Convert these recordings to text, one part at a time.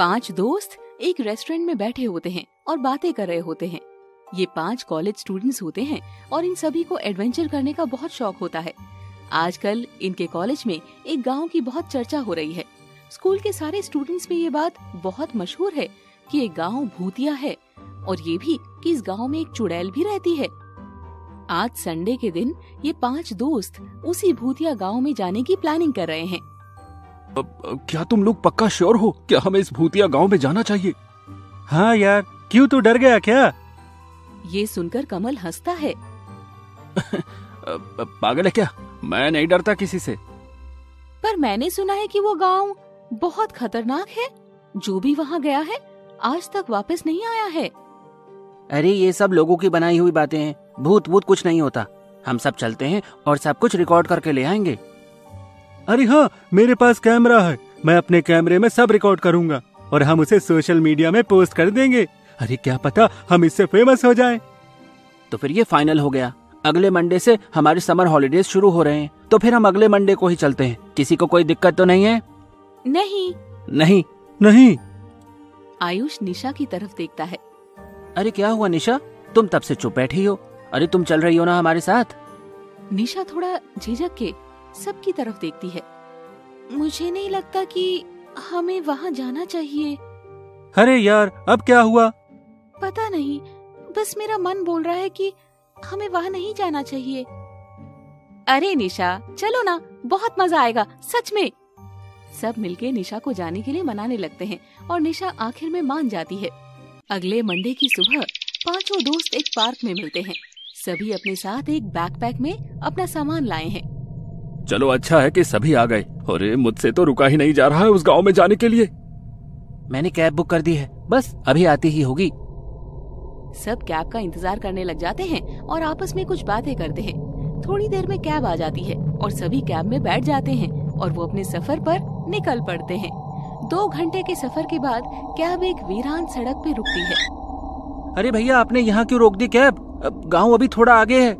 पांच दोस्त एक रेस्टोरेंट में बैठे होते हैं और बातें कर रहे होते हैं। ये पांच कॉलेज स्टूडेंट्स होते हैं और इन सभी को एडवेंचर करने का बहुत शौक होता है। आजकल इनके कॉलेज में एक गांव की बहुत चर्चा हो रही है। स्कूल के सारे स्टूडेंट्स में ये बात बहुत मशहूर है कि एक गांव भूतिया है और ये भी कि इस गांव में एक चुड़ैल भी रहती है। आज संडे के दिन ये पांच दोस्त उसी भूतिया गांव में जाने की प्लानिंग कर रहे हैं। क्या तुम लोग पक्का श्योर हो क्या हमें इस भूतिया गांव में जाना चाहिए? हाँ यार, क्यों तू डर गया क्या? ये सुनकर कमल हंसता है। पागल है क्या, मैं नहीं डरता किसी से। पर मैंने सुना है कि वो गांव बहुत खतरनाक है। जो भी वहाँ गया है आज तक वापस नहीं आया है। अरे ये सब लोगों की बनाई हुई बातें हैं, भूत भूत कुछ नहीं होता। हम सब चलते हैं और सब कुछ रिकॉर्ड करके ले आएंगे। अरे हाँ, मेरे पास कैमरा है, मैं अपने कैमरे में सब रिकॉर्ड करूंगा और हम उसे सोशल मीडिया में पोस्ट कर देंगे। अरे क्या पता हम इससे फेमस हो जाएं। तो फिर ये फाइनल हो गया, अगले मंडे से हमारे समर हॉलीडेज शुरू हो रहे हैं, तो फिर हम अगले मंडे को ही चलते हैं। किसी को कोई दिक्कत तो नहीं है? नहीं नहीं नहीं। आयुष निशा की तरफ देखता है। अरे क्या हुआ निशा, तुम तब से चुप बैठी हो? अरे तुम चल रही हो ना हमारे साथ। निशा थोड़ा झिझक के सबकी तरफ देखती है। मुझे नहीं लगता कि हमें वहाँ जाना चाहिए। अरे यार अब क्या हुआ? पता नहीं, बस मेरा मन बोल रहा है कि हमें वहाँ नहीं जाना चाहिए। अरे निशा चलो ना, बहुत मजा आएगा सच में। सब मिलके निशा को जाने के लिए मनाने लगते हैं और निशा आखिर में मान जाती है। अगले मंडे की सुबह पांचों दोस्त एक पार्क में मिलते हैं। सभी अपने साथ एक बैकपैक में अपना सामान लाए हैं। चलो अच्छा है कि सभी आ गए। अरे मुझसे तो रुका ही नहीं जा रहा है उस गांव में जाने के लिए। मैंने कैब बुक कर दी है, बस अभी आती ही होगी। सब कैब का इंतजार करने लग जाते हैं और आपस में कुछ बातें करते हैं। थोड़ी देर में कैब आ जाती है और सभी कैब में बैठ जाते हैं और वो अपने सफर पर निकल पड़ते हैं। 2 घंटे के सफर के बाद कैब एक वीरान सड़क पे रुकती है। अरे भैया आपने यहाँ क्यों रोक दी कैब? अब गाँव अभी थोड़ा आगे है।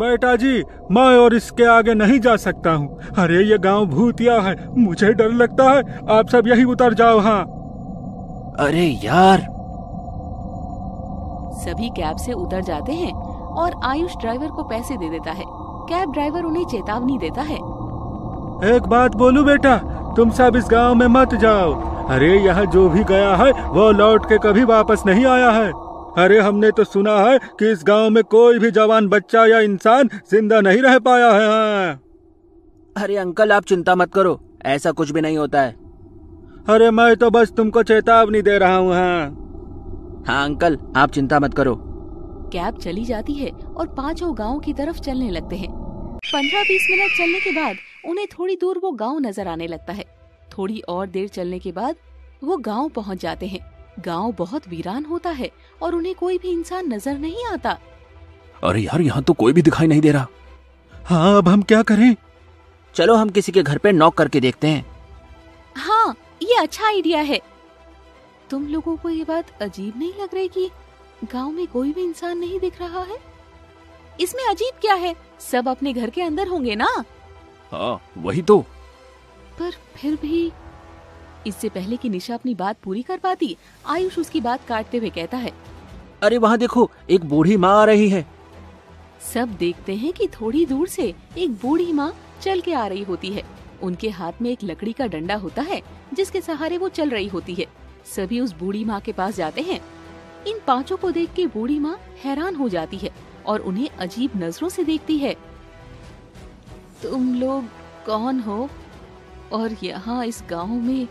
बेटा जी मैं और इसके आगे नहीं जा सकता हूँ। अरे ये गांव भूतिया है, मुझे डर लगता है। आप सब यहीं उतर जाओ। हाँ अरे यार, सभी कैब से उतर जाते हैं और आयुष ड्राइवर को पैसे दे देता है। कैब ड्राइवर उन्हें चेतावनी देता है। एक बात बोलूं बेटा, तुम सब इस गांव में मत जाओ। अरे यहाँ जो भी गया है वो लौट के कभी वापस नहीं आया है। अरे हमने तो सुना है कि इस गांव में कोई भी जवान बच्चा या इंसान जिंदा नहीं रह पाया है। अरे अंकल आप चिंता मत करो, ऐसा कुछ भी नहीं होता है। अरे मैं तो बस तुमको चेतावनी दे रहा हूँ। हाँ अंकल आप चिंता मत करो। कैब चली जाती है और पांचों गांव की तरफ चलने लगते हैं। 15-20 मिनट चलने के बाद उन्हें थोड़ी दूर वो गाँव नजर आने लगता है। थोड़ी और देर चलने के बाद वो गाँव पहुँच जाते हैं। गांव बहुत वीरान होता है और उन्हें कोई भी इंसान नजर नहीं आता। अरे यार यहाँ तो कोई भी दिखाई नहीं दे रहा। हाँ अब हम क्या करें? चलो हम किसी के घर पे नॉक करके देखते हैं। हाँ ये अच्छा आइडिया है। तुम लोगों को ये बात अजीब नहीं लग रही कि गांव में कोई भी इंसान नहीं दिख रहा है? इसमें अजीब क्या है, सब अपने घर के अंदर होंगे ना। हाँ वही तो। पर फिर भी इससे पहले कि निशा अपनी बात पूरी कर पाती, आयुष उसकी बात काटते हुए कहता है। अरे वहाँ देखो एक बूढ़ी माँ आ रही है। सब देखते हैं कि थोड़ी दूर से एक बूढ़ी माँ चल के आ रही होती है। उनके हाथ में एक लकड़ी का डंडा होता है जिसके सहारे वो चल रही होती है। सभी उस बूढ़ी माँ के पास जाते हैं। इन पाँचों को देख के बूढ़ी माँ हैरान हो जाती है और उन्हें अजीब नजरों से देखती है। तुम लोग कौन हो और यहाँ इस गाँव में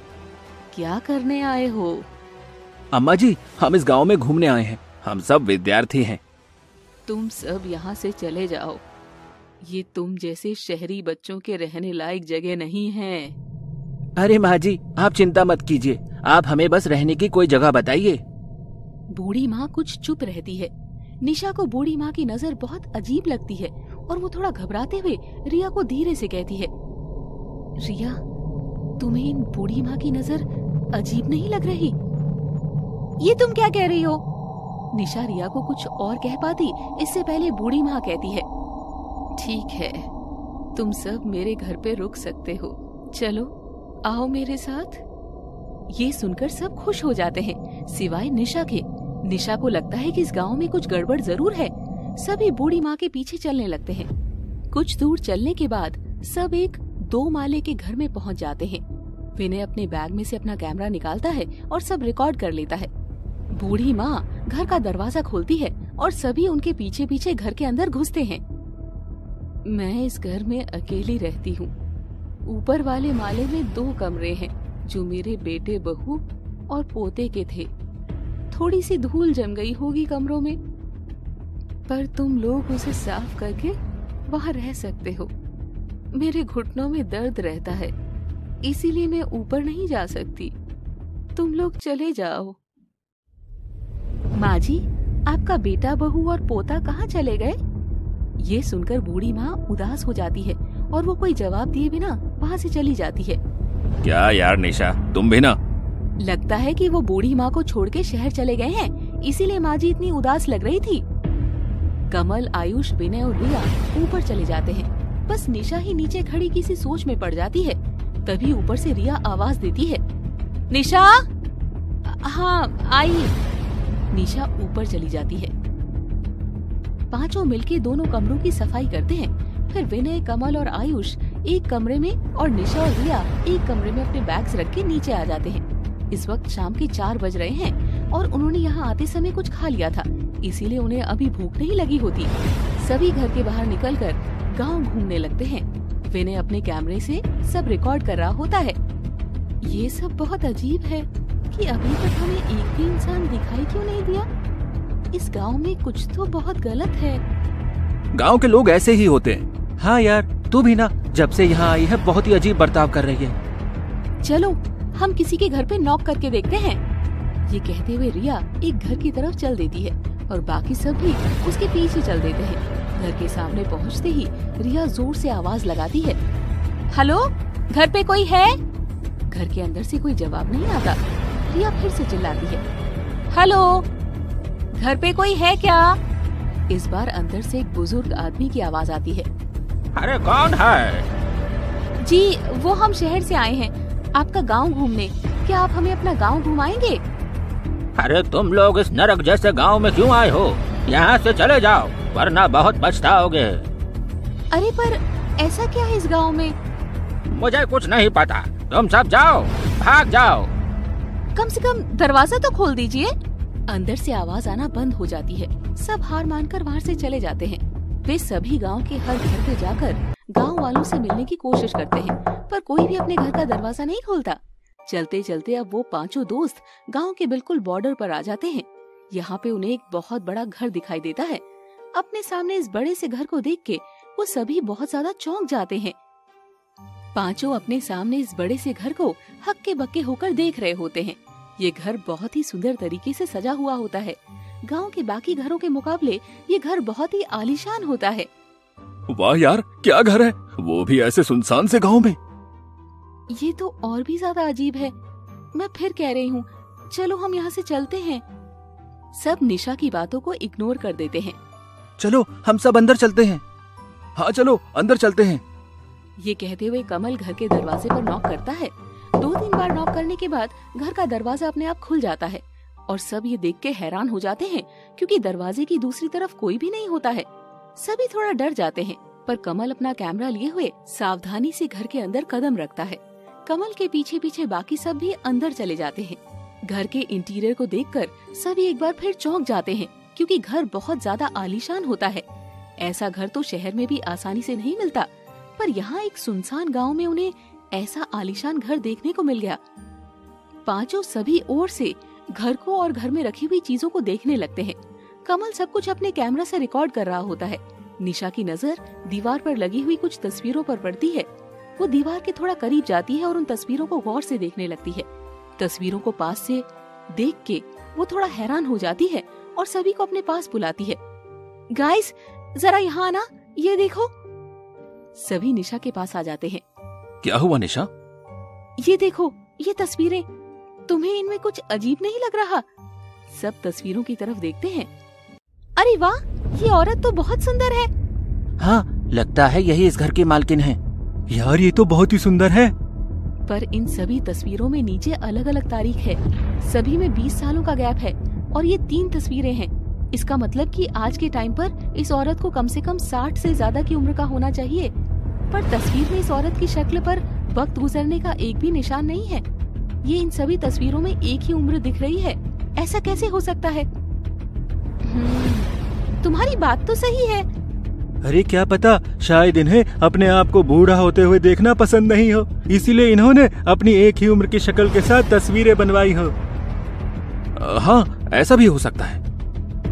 क्या करने आए हो? अम्मा जी हम इस गांव में घूमने आए हैं, हम सब विद्यार्थी हैं। तुम सब यहाँ से चले जाओ, ये तुम जैसे शहरी बच्चों के रहने लायक जगह नहीं है। अरे माँ जी आप चिंता मत कीजिए, आप हमें बस रहने की कोई जगह बताइए। बूढ़ी माँ कुछ चुप रहती है। निशा को बूढ़ी माँ की नजर बहुत अजीब लगती है और वो थोड़ा घबराते हुए रिया को धीरे से कहती है। रिया तुम्हें इन बूढ़ी माँ की नजर अजीब नहीं लग रही? ये तुम क्या कह रही हो? निशा रिया को कुछ और कह पाती इससे पहले बूढ़ी माँ कहती है। ठीक है तुम सब मेरे घर पे रुक सकते हो, चलो आओ मेरे साथ। ये सुनकर सब खुश हो जाते हैं सिवाय निशा के। निशा को लगता है कि इस गांव में कुछ गड़बड़ जरूर है। सभी बूढ़ी माँ के पीछे चलने लगते हैं। कुछ दूर चलने के बाद सब एक दो माले के घर में पहुँच जाते हैं। विनय अपने बैग में से अपना कैमरा निकालता है और सब रिकॉर्ड कर लेता है। बूढ़ी माँ घर का दरवाजा खोलती है और सभी उनके पीछे पीछे घर के अंदर घुसते हैं। मैं इस घर में अकेली रहती हूँ। ऊपर वाले माले में दो कमरे हैं जो मेरे बेटे बहू और पोते के थे। थोड़ी सी धूल जम गई होगी कमरों में, पर तुम लोग उसे साफ करके वहाँ रह सकते हो। मेरे घुटनों में दर्द रहता है, इसीलिए मैं ऊपर नहीं जा सकती। तुम लोग चले जाओ। माँ जी, आपका बेटा बहू और पोता कहाँ चले गए? ये सुनकर बूढ़ी माँ उदास हो जाती है और वो कोई जवाब दिए बिना वहाँ से चली जाती है। क्या यार निशा, तुम भी ना? लगता है कि वो बूढ़ी माँ को छोड़ के शहर चले गए हैं, इसीलिए माँ जी इतनी उदास लग रही थी। कमल, आयुष, विनय और रिया ऊपर चले जाते हैं। बस निशा ही नीचे खड़ी किसी सोच में पड़ जाती है। तभी ऊपर से रिया आवाज देती है, निशा। हाँ आई। निशा ऊपर चली जाती है। पांचों मिलके दोनों कमरों की सफाई करते हैं। फिर विनय, कमल और आयुष एक कमरे में और निशा और रिया एक कमरे में अपने बैग्स रख के नीचे आ जाते हैं। इस वक्त शाम के 4 बज रहे हैं और उन्होंने यहाँ आते समय कुछ खा लिया था, इसीलिए उन्हें अभी भूख नहीं लगी होती। सभी घर के बाहर निकल कर गाँव घूमने लगते हैं। विनय अपने कैमरे से सब रिकॉर्ड कर रहा होता है। ये सब बहुत अजीब है कि अभी तक हमें एक भी इंसान दिखाई क्यों नहीं दिया। इस गांव में कुछ तो बहुत गलत है। गांव के लोग ऐसे ही होते हैं। हाँ यार, तू भी ना जब से यहाँ आई है बहुत ही अजीब बर्ताव कर रही है। चलो हम किसी के घर पे नॉक करके देखते हैं। ये कहते हुए रिया एक घर की तरफ चल देती है और बाकी सब भी उसके पीछे चल देते हैं। घर के सामने पहुंचते ही रिया जोर से आवाज लगाती है, हेलो, घर पे कोई है? घर के अंदर से कोई जवाब नहीं आता। रिया फिर से चिल्लाती है, हेलो, घर पे कोई है क्या? इस बार अंदर से एक बुजुर्ग आदमी की आवाज आती है, अरे कौन है? जी, वो हम शहर से आए हैं आपका गांव घूमने। क्या आप हमें अपना गांव घुमाएंगे? अरे तुम लोग इस नरक जैसे गाँव में क्यों आए हो? यहाँ से चले जाओ वरना बहुत पछताओगे। अरे पर ऐसा क्या है इस गांव में? मुझे कुछ नहीं पता, तुम सब जाओ, भाग जाओ। कम से कम दरवाजा तो खोल दीजिए। अंदर से आवाज आना बंद हो जाती है। सब हार मानकर वहाँ से चले जाते हैं। वे सभी गांव के हर घर पे जाकर गांव वालों से मिलने की कोशिश करते हैं, पर कोई भी अपने घर का दरवाजा नहीं खोलता। चलते चलते अब वो पांचों दोस्त गाँव के बिल्कुल बॉर्डर पर आ जाते हैं। यहाँ पे उन्हें एक बहुत बड़ा घर दिखाई देता है। अपने सामने इस बड़े से घर को देख के वो सभी बहुत ज्यादा चौंक जाते हैं। पांचों अपने सामने इस बड़े से घर को हक्के बक्के होकर देख रहे होते हैं। ये घर बहुत ही सुंदर तरीके से सजा हुआ होता है। गांव के बाकी घरों के मुकाबले ये घर बहुत ही आलीशान होता है। वाह यार, क्या घर है, वो भी ऐसे सुनसान से गाँव में। ये तो और भी ज्यादा अजीब है। मैं फिर कह रही हूँ, चलो हम यहाँ से चलते हैं। सब निशा की बातों को इग्नोर कर देते हैं। चलो हम सब अंदर चलते हैं। हाँ चलो अंदर चलते हैं। ये कहते हुए कमल घर के दरवाजे पर नॉक करता है। 2-3 बार नॉक करने के बाद घर का दरवाजा अपने आप खुल जाता है और सब ये देख के हैरान हो जाते हैं क्योंकि दरवाजे की दूसरी तरफ कोई भी नहीं होता है। सभी थोड़ा डर जाते हैं, पर कमल अपना कैमरा लिए हुए सावधानी से घर के अंदर कदम रखता है। कमल के पीछे पीछे बाकी सब भी अंदर चले जाते हैं। घर के इंटीरियर को देखकर सभी एक बार फिर चौंक जाते हैं क्योंकि घर बहुत ज्यादा आलीशान होता है। ऐसा घर तो शहर में भी आसानी से नहीं मिलता, पर यहाँ एक सुनसान गांव में उन्हें ऐसा आलीशान घर देखने को मिल गया। पांचों सभी ओर से घर को और घर में रखी हुई चीजों को देखने लगते हैं। कमल सब कुछ अपने कैमरा से रिकॉर्ड कर रहा होता है। निशा की नजर दीवार पर लगी हुई कुछ तस्वीरों पर पड़ती है। वो दीवार के थोड़ा करीब जाती है और उन तस्वीरों को गौर से देखने लगती है। तस्वीरों को पास से देख के वो थोड़ा हैरान हो जाती है और सभी को अपने पास बुलाती है, गाइस जरा यहाँ आना, ये देखो। सभी निशा के पास आ जाते हैं। क्या हुआ निशा? ये देखो, ये तस्वीरें, तुम्हें इनमें कुछ अजीब नहीं लग रहा? सब तस्वीरों की तरफ देखते हैं। अरे वाह, ये औरत तो बहुत सुंदर है। हाँ, लगता है यही इस घर की मालकिन है। यार ये तो बहुत ही सुंदर है। पर इन सभी तस्वीरों में नीचे अलग अलग तारीख है। सभी में 20 सालों का गैप है और ये 3 तस्वीरें हैं। इसका मतलब कि आज के टाइम पर इस औरत को कम से कम 60 से ज्यादा की उम्र का होना चाहिए, पर तस्वीर में इस औरत की शक्ल पर वक्त गुजरने का एक भी निशान नहीं है। ये इन सभी तस्वीरों में एक ही उम्र दिख रही है, ऐसा कैसे हो सकता है? तुम्हारी बात तो सही है। अरे क्या पता, शायद इन्हें अपने आप को बूढ़ा होते हुए देखना पसंद नहीं हो, इसीलिए इन्होंने अपनी एक ही उम्र की शक्ल के साथ तस्वीरें बनवाई हो। हाँ, ऐसा भी हो सकता है।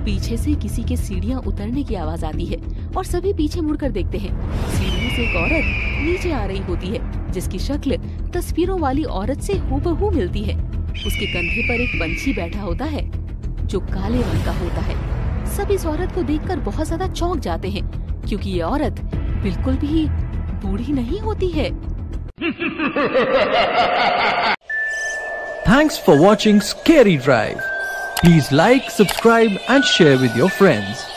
पीछे से किसी के सीढ़ियाँ उतरने की आवाज आती है और सभी पीछे मुड़कर देखते हैं। सीढ़ियों से एक औरत नीचे आ रही होती है जिसकी शक्ल तस्वीरों वाली औरत से हूबहू मिलती है। उसके कंधे पर एक पंछी बैठा होता है जो काले रंग का होता है। सब इस औरत को देखकर बहुत ज्यादा चौंक जाते हैं क्योंकि ये औरत बिल्कुल भी बूढ़ी नहीं होती है। Thanks for watching scary drive. Please like, subscribe and share with your friends.